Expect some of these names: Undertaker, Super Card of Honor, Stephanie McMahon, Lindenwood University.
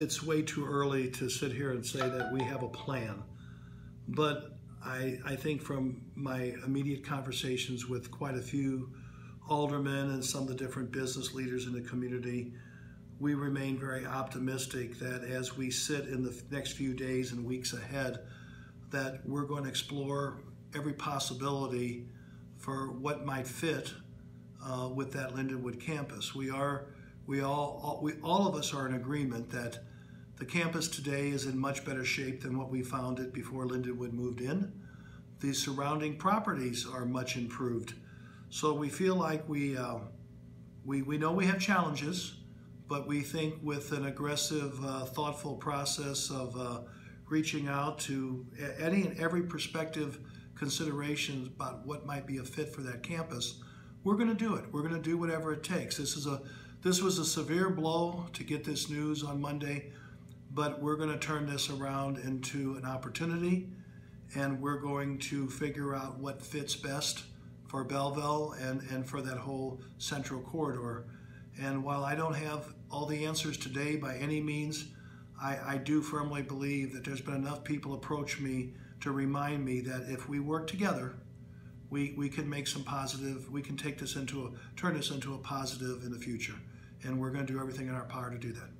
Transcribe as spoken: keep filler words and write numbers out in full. It's way too early to sit here and say that we have a plan, but I, I think from my immediate conversations with quite a few aldermen and some of the different business leaders in the community, we remain very optimistic that as we sit in the next few days and weeks ahead, that we're going to explore every possibility for what might fit uh, with that Lindenwood campus. We are, we all, all, we, all of us are in agreement that the campus today is in much better shape than what we found it before Lindenwood moved in. The surrounding properties are much improved. So we feel like we, uh, we, we know we have challenges, but we think with an aggressive, uh, thoughtful process of uh, reaching out to any and every prospective considerations about what might be a fit for that campus, we're gonna do it. We're gonna do whatever it takes. This is a, this was a severe blow to get this news on Monday, but we're going to turn this around into an opportunity, and we're going to figure out what fits best for Belleville and, and for that whole central corridor. And while I don't have all the answers today by any means, I, I do firmly believe that there's been enough people approach me to remind me that if we work together, we, we can make some positive, we can take this into a, turn this into a positive in the future. And we're going to do everything in our power to do that.